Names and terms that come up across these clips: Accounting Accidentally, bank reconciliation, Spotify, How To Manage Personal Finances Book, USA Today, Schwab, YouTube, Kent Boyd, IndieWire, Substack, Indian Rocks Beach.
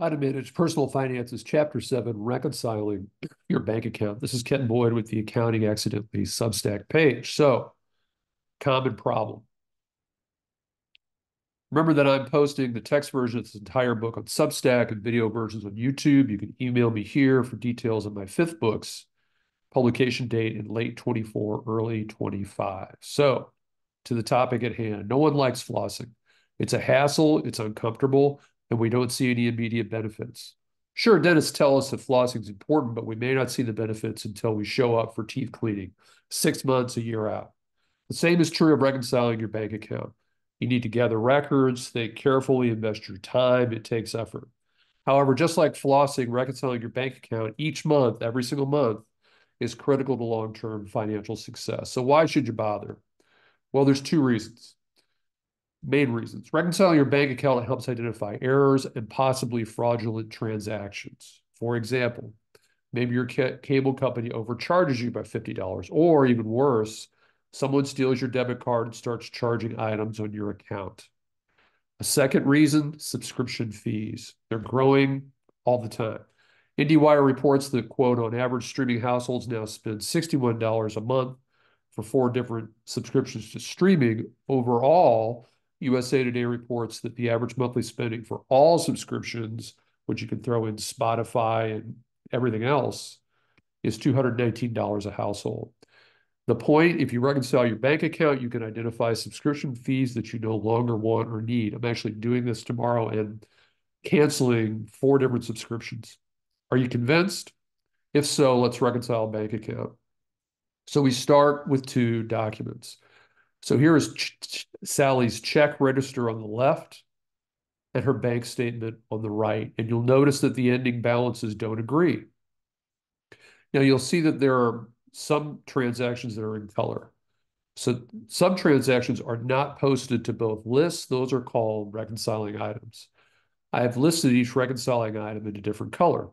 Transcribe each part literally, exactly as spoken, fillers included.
How to Manage Personal Finances, Chapter seven, Reconciling Your Bank Account. This is Kent Boyd with the Accounting Accidentally Substack page. So, common problem. Remember that I'm posting the text version of this entire book on Substack and video versions on YouTube. You can email me here for details on my fifth book's publication date in late twenty-four, early twenty-five. So, to the topic at hand, no one likes flossing. It's a hassle, it's uncomfortable, and we don't see any immediate benefits. Sure, dentists tell us that flossing is important, but we may not see the benefits until we show up for teeth cleaning, six months, a year out. The same is true of reconciling your bank account. You need to gather records, think carefully, invest your time, it takes effort. However, just like flossing, reconciling your bank account each month, every single month, is critical to long-term financial success. So why should you bother? Well, there's two reasons. Main reasons. Reconciling your bank account helps identify errors and possibly fraudulent transactions. For example, maybe your ca- cable company overcharges you by fifty dollars, or even worse, someone steals your debit card and starts charging items on your account. A second reason, subscription fees. They're growing all the time. IndieWire reports that, quote, on average, streaming households now spend sixty-one dollars a month for four different subscriptions to streaming. Overall, U S A Today reports that the average monthly spending for all subscriptions, which you can throw in Spotify and everything else, is two hundred nineteen dollars a household. The point, if you reconcile your bank account, you can identify subscription fees that you no longer want or need. I'm actually doing this tomorrow and canceling four different subscriptions. Are you convinced? If so, let's reconcile bank account. So we start with two documents. So here is Ch- Ch- Sally's check register on the left and her bank statement on the right. And you'll notice that the ending balances don't agree. Now you'll see that there are some transactions that are in color. So some transactions are not posted to both lists. Those are called reconciling items. I have listed each reconciling item in a different color.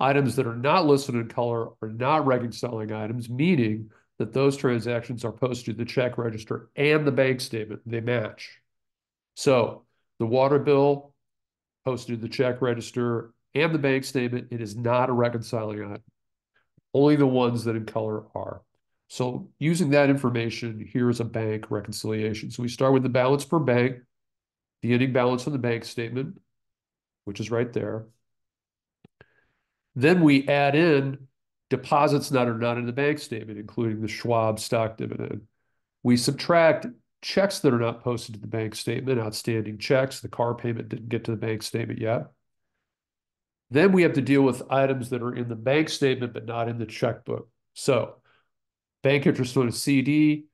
Items that are not listed in color are not reconciling items, meaning that those transactions are posted to the check register and the bank statement. They match. So the water bill posted to the check register and the bank statement, it is not a reconciling item. Only the ones that in color are. So using that information, here is a bank reconciliation. So we start with the balance per bank, the ending balance on the bank statement, which is right there. Then we add in deposits that are not in the bank statement, including the Schwab stock dividend. We subtract checks that are not posted to the bank statement, outstanding checks, the car payment didn't get to the bank statement yet. Then we have to deal with items that are in the bank statement but not in the checkbook. So bank interest on a C D,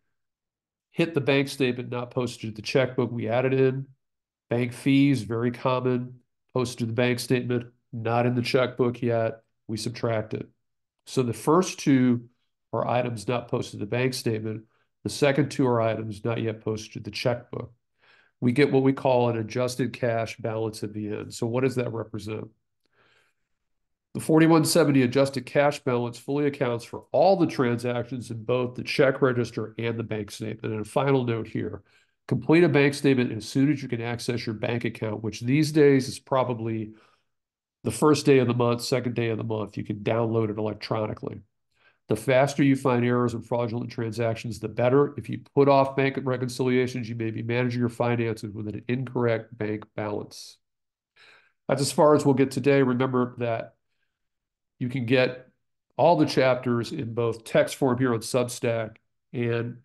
hit the bank statement, not posted to the checkbook, we added in. Bank fees, very common, posted to the bank statement, not in the checkbook yet, we subtract it. So the first two are items not posted to the bank statement. The second two are items not yet posted to the checkbook. We get what we call an adjusted cash balance at the end. So what does that represent? The forty-one seventy adjusted cash balance fully accounts for all the transactions in both the check register and the bank statement. And a final note here, complete a bank statement as soon as you can access your bank account, which these days is probably the first day of the month, second day of the month, you can download it electronically. The faster you find errors and fraudulent transactions, the better. If you put off bank reconciliations, you may be managing your finances with an incorrect bank balance. That's as far as we'll get today. Remember that you can get all the chapters in both text form here on Substack and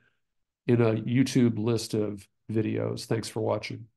in a YouTube list of videos. Thanks for watching.